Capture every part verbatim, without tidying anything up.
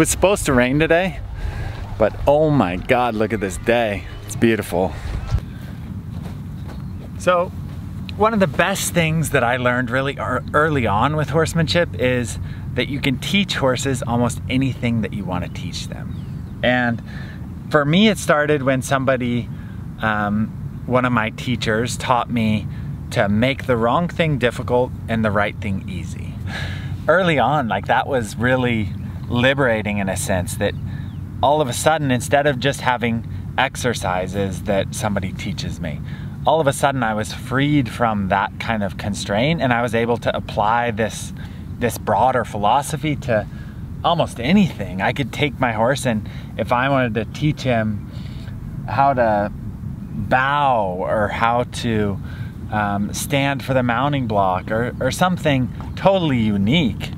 was supposed to rain today, but oh my God, look at this day. It's beautiful. So one of the best things that I learned really early on with horsemanship is that you can teach horses almost anything that you want to teach them. And for me, it started when somebody, um, one of my teachers taught me to make the wrong thing difficult and the right thing easy. Early on, like, that was really liberating in a sense, that all of a sudden, instead of just having exercises that somebody teaches me, all of a sudden I was freed from that kind of constraint, and I was able to apply this this broader philosophy to almost anything. I could take my horse, and if I wanted to teach him how to bow or how to um, stand for the mounting block or, or something totally unique,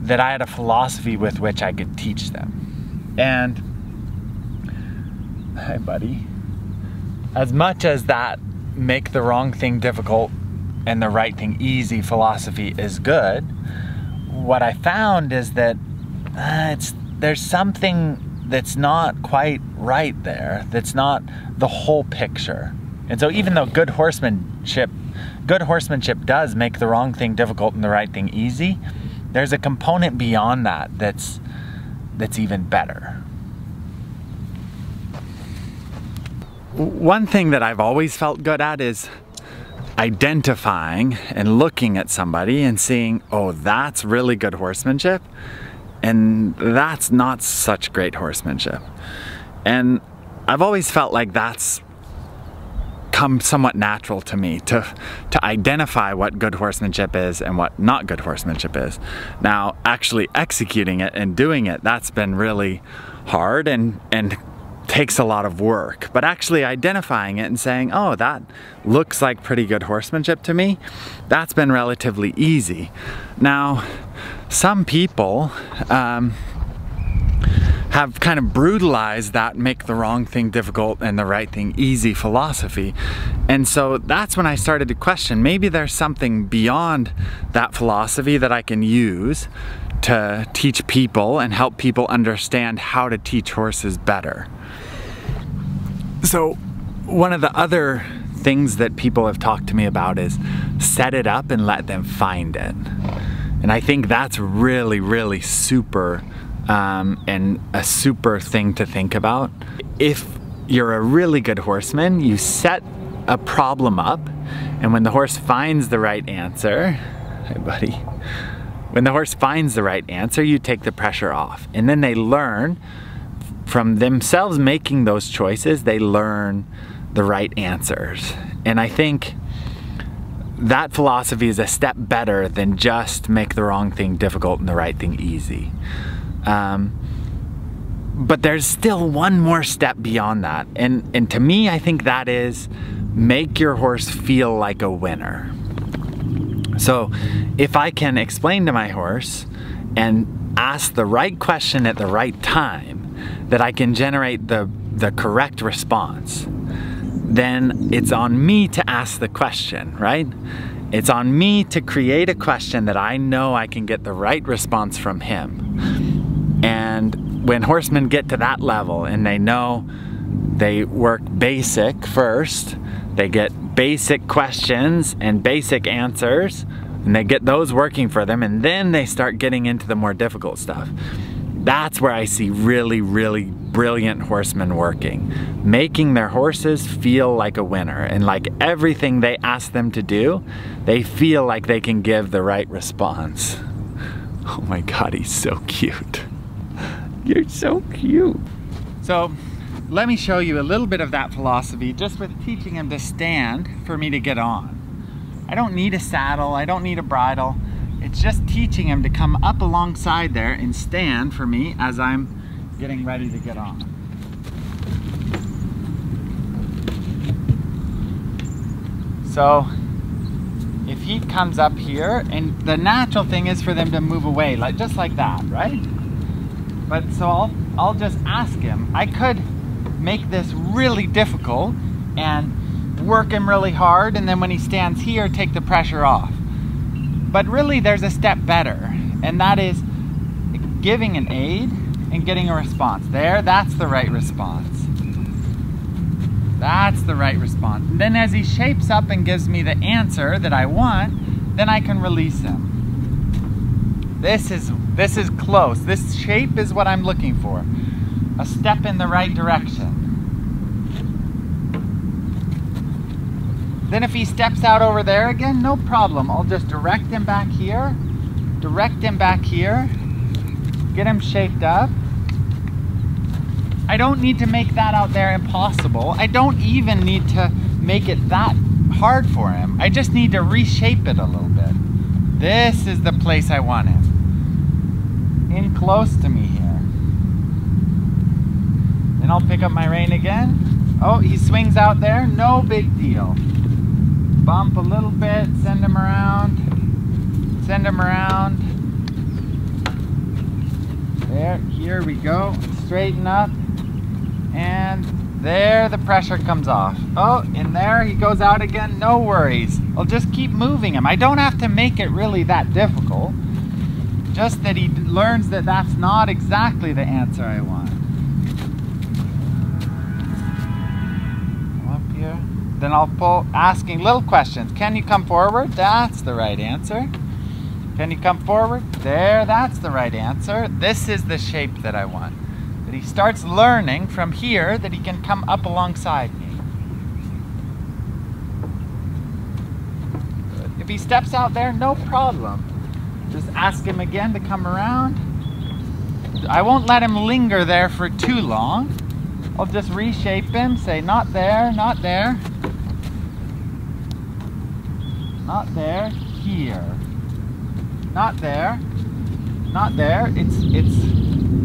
that I had a philosophy with which I could teach them. And, hi buddy, as much as that make the wrong thing difficult and the right thing easy philosophy is good, what I found is that uh, it's, there's something that's not quite right there, that's not the whole picture. And so even though good horsemanship, good horsemanship does make the wrong thing difficult and the right thing easy, there's a component beyond that that's, that's even better. One thing that I've always felt good at is identifying and looking at somebody and seeing, oh, that's really good horsemanship, and that's not such great horsemanship. And I've always felt like that's come somewhat natural to me, to to identify what good horsemanship is and what not good horsemanship is. Now, actually executing it and doing it, that's been really hard and and takes a lot of work, but actually identifying it and saying, oh, that looks like pretty good horsemanship to me, that's been relatively easy. Now, some people um, have kind of brutalized that make the wrong thing difficult and the right thing easy philosophy. And so that's when I started to question, maybe there's something beyond that philosophy that I can use to teach people and help people understand how to teach horses better. So one of the other things that people have talked to me about is set it up and let them find it. And I think that's really, really super um, and a super thing to think about. If you're a really good horseman, you set a problem up, and when the horse finds the right answer, hey buddy, when the horse finds the right answer, you take the pressure off. And then they learn from themselves making those choices, they learn the right answers. And I think that philosophy is a step better than just make the wrong thing difficult and the right thing easy. Um, but there's still one more step beyond that. And, and to me, I think that is make your horse feel like a winner. So if I can explain to my horse and ask the right question at the right time, that I can generate the, the correct response, then it's on me to ask the question, right? It's on me to create a question that I know I can get the right response from him. And when horsemen get to that level and they know they work basic first, they get basic questions and basic answers, and they get those working for them, and then they start getting into the more difficult stuff. That's where I see really, really brilliant horsemen working. Making their horses feel like a winner, and like everything they ask them to do, they feel like they can give the right response. Oh my God, he's so cute. You're so cute. So, let me show you a little bit of that philosophy just with teaching him to stand for me to get on. I don't need a saddle, I don't need a bridle. It's just teaching him to come up alongside there and stand for me as I'm getting ready to get on. So if he comes up here, and the natural thing is for them to move away, like just like that, right? But so I'll, I'll just ask him, I could make this really difficult and work him really hard, and then when he stands here, take the pressure off. But really, there's a step better, and that is giving an aid and getting a response. There, that's the right response. That's the right response. And then as he shapes up and gives me the answer that I want, then I can release him. This is, this is close. This shape is what I'm looking for. A step in the right direction. Then if he steps out over there again, no problem. I'll just direct him back here, direct him back here, get him shaped up. I don't need to make that out there impossible. I don't even need to make it that hard for him. I just need to reshape it a little bit. This is the place I want him. In close to me here. And I'll pick up my rein again. Oh, he swings out there, no big deal. Bump a little bit, send him around, send him around. There, here we go, straighten up. And there the pressure comes off. Oh, and there he goes out again, no worries. I'll just keep moving him. I don't have to make it really that difficult. Just that he learns that that's not exactly the answer I want. Come up here. Then I'll pull, asking little questions. Can you come forward? That's the right answer. Can you come forward? There, that's the right answer. This is the shape that I want. That he starts learning from here that he can come up alongside me. Good. If he steps out there, no problem. Just ask him again to come around. I won't let him linger there for too long. I'll just reshape him, say not there, not there. Not there, here. Not there. Not there. It's it's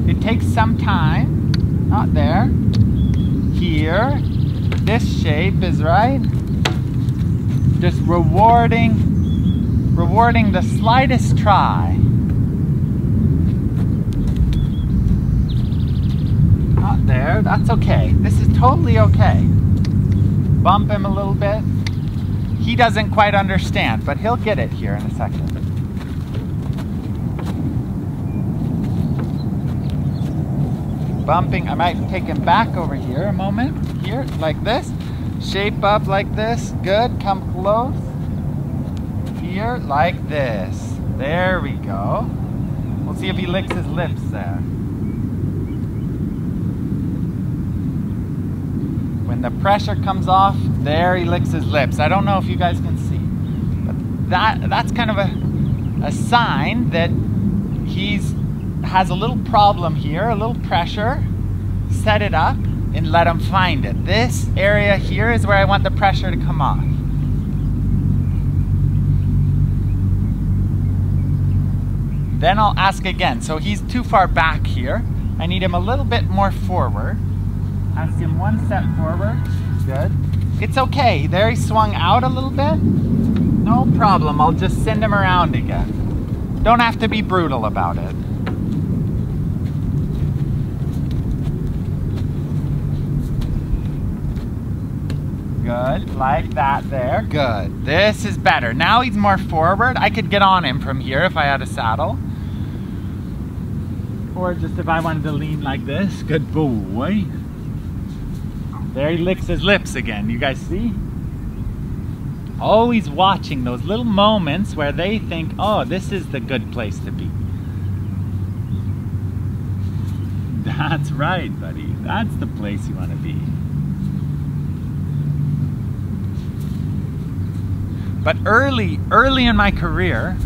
It takes some time. Not there. Here. This shape is right. Just rewarding, rewarding the slightest try. Not there. That's okay. This is totally okay. Bump him a little bit. He doesn't quite understand, but he'll get it here in a second. Bumping, I might take him back over here a moment, here, like this, shape up like this, good, come close, here, like this, there we go, we'll see if he licks his lips there. When the pressure comes off, there he licks his lips. I don't know if you guys can see, but that, that's kind of a, a sign that he's has a little problem here, a little pressure. Set it up and let him find it. This area here is where I want the pressure to come off. Then I'll ask again. So he's too far back here. I need him a little bit more forward. Ask him one step forward. Good. It's okay. There he swung out a little bit. No problem. I'll just send him around again. Don't have to be brutal about it. Good, like that there, good. This is better. Now he's more forward. I could get on him from here if I had a saddle. Or just if I wanted to lean like this, good boy. There he licks his lips again, you guys see? Always watching those little moments where they think, oh, this is the good place to be. That's right, buddy. That's the place you want to be. But early, early in my career,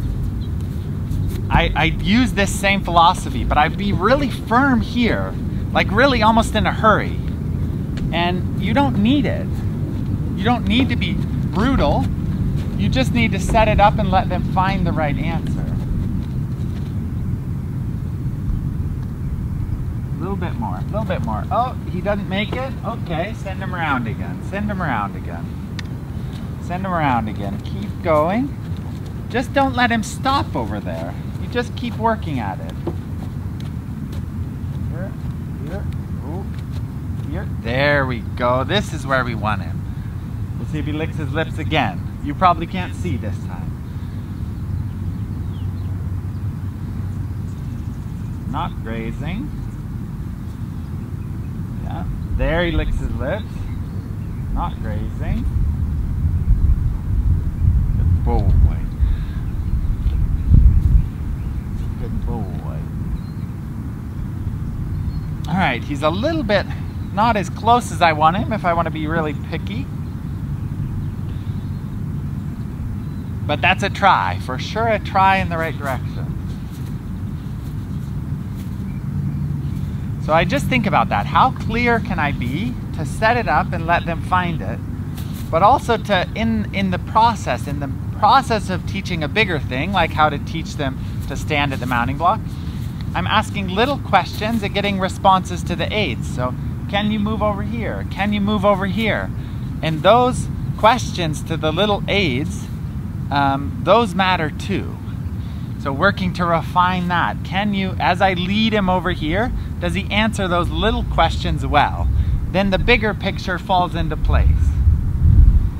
I, I used this same philosophy, but I'd be really firm here, like really almost in a hurry. And you don't need it. You don't need to be brutal. You just need to set it up and let them find the right answer. A little bit more, a little bit more. Oh, he doesn't make it? Okay, send him around again, send him around again. Send him around again. Keep going. Just don't let him stop over there. You just keep working at it. Here, here, ooh, here. There we go. This is where we want him. We'll see if he licks his lips again. You probably can't see this time. Not grazing. There he licks his lips, not grazing. Good boy. Good boy. All right, he's a little bit not as close as I want him if I want to be really picky. But that's a try, for sure a try in the right direction. So I just think about that. How clear can I be to set it up and let them find it, but also to, in, in the process, in the process of teaching a bigger thing, like how to teach them to stand at the mounting block, I'm asking little questions and getting responses to the aids. So can you move over here? Can you move over here? And those questions to the little aids, um, those matter too. So working to refine that. Can you, as I lead him over here, does he answer those little questions well? Then the bigger picture falls into place.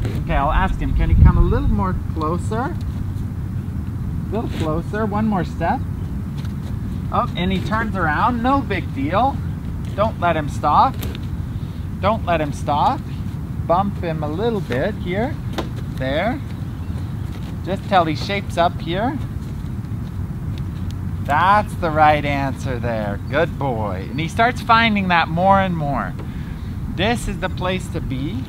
Okay, I'll ask him, can he come a little more closer? A little closer, one more step. Oh, and he turns around, no big deal. Don't let him stop. Don't let him stop. Bump him a little bit here, there. Just till he shapes up here. That's the right answer there. Good boy. And he starts finding that more and more. This is the place to be.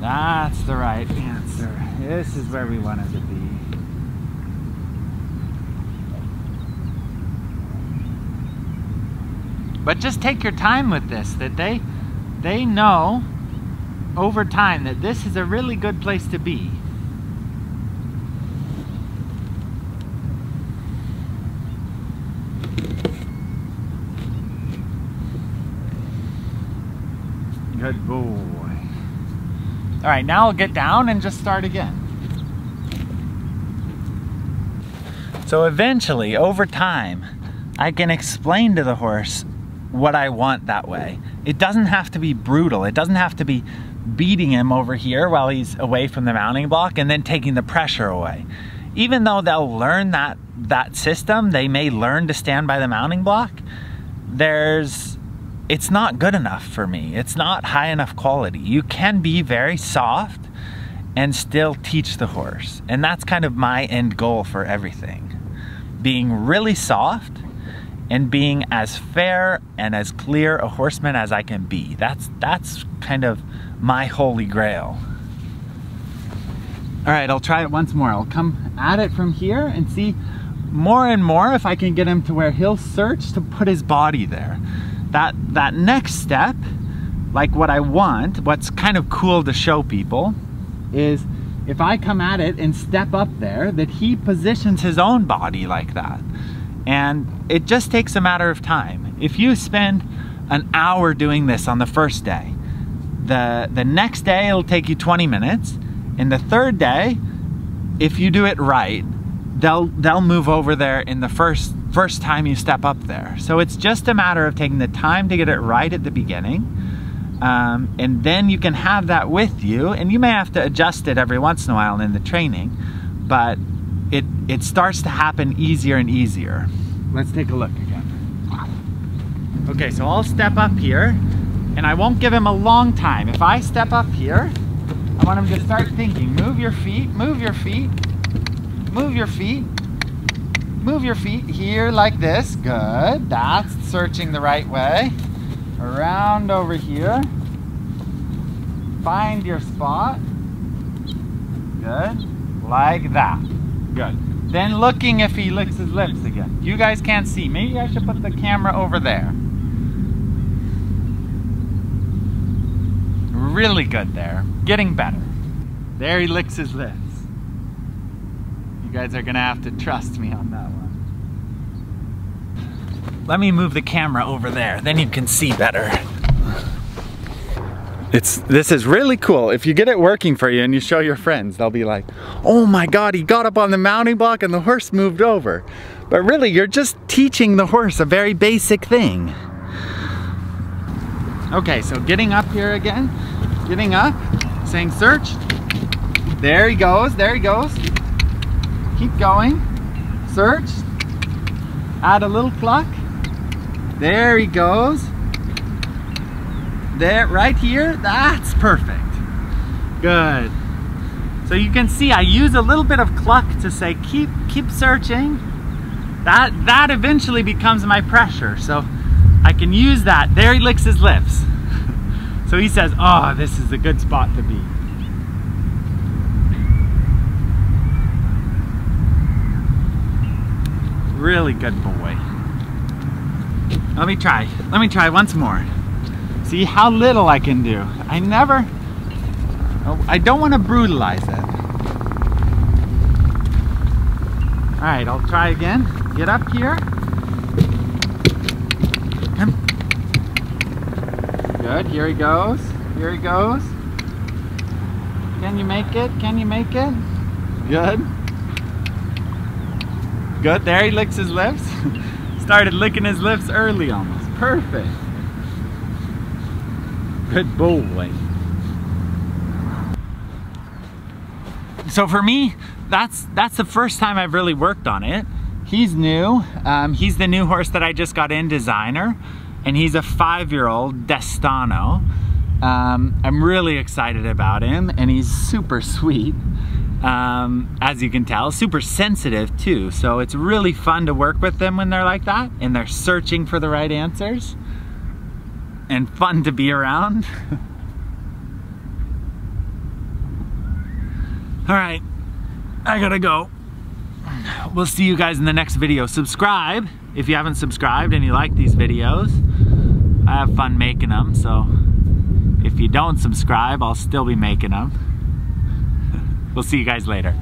That's the right answer. This is where we wanted to be. But just take your time with this, that they, they know over time that this is a really good place to be. Good boy. All right, now I'll get down and just start again. So eventually, over time, I can explain to the horse what I want that way. It doesn't have to be brutal. It doesn't have to be beating him over here while he's away from the mounting block and then taking the pressure away. Even though they'll learn that, that system, they may learn to stand by the mounting block, there's it's not good enough for me. It's not high enough quality. You can be very soft and still teach the horse. And that's kind of my end goal for everything. Being really soft and being as fair and as clear a horseman as I can be. That's, that's kind of my holy grail. All right, I'll try it once more. I'll come at it from here and see more and more if I can get him to where he'll search to put his body there. That, that next step, like what I want, what's kind of cool to show people, is if I come at it and step up there, that he positions his own body like that. And it just takes a matter of time. If you spend an hour doing this on the first day, the, the next day it'll take you twenty minutes, and the third day, if you do it right, they'll, they'll move over there in the first first time you step up there. So it's just a matter of taking the time to get it right at the beginning, um, and then you can have that with you, and you may have to adjust it every once in a while in the training, but it, it starts to happen easier and easier. Let's take a look again. Okay, so I'll step up here, and I won't give him a long time. If I step up here, I want him to start thinking, move your feet, move your feet, move your feet, move your feet here like this. Good. That's searching the right way. Around over here. Find your spot. Good. Like that. Good. Then looking if he licks his lips again. You guys can't see. Maybe I should put the camera over there. Really good there. Getting better. There he licks his lips. You guys are gonna have to trust me on that one. Let me move the camera over there, then you can see better. It's, this is really cool. If you get it working for you and you show your friends, they'll be like, oh my God, he got up on the mounting block and the horse moved over. But really, you're just teaching the horse a very basic thing. Okay, so getting up here again, getting up, saying search. There he goes, there he goes. Keep going, search, add a little cluck, there he goes, there, right here, that's perfect. Good. So you can see I use a little bit of cluck to say keep keep searching. That, that eventually becomes my pressure, so I can use that. There he licks his lips. So he says, oh, this is a good spot to be. Really good boy. Let me try. Let me try once more. See how little I can do. I never... Oh, I don't want to brutalize it. All right, I'll try again. Get up here. Come. Good, here he goes, here he goes. Can you make it, can you make it? Good. Good, there he licks his lips. Started licking his lips early almost, perfect. Good boy. So for me, that's, that's the first time I've really worked on it. He's new, um, he's the new horse that I just got in, Designer. And he's a five-year-old, Destano. Um, I'm really excited about him, and he's super sweet, um, as you can tell. Super sensitive, too, so it's really fun to work with them when they're like that, and they're searching for the right answers, and fun to be around. All right, I gotta go. We'll see you guys in the next video. Subscribe if you haven't subscribed and you like these videos. I have fun making them, so if you don't subscribe, I'll still be making them. We'll see you guys later.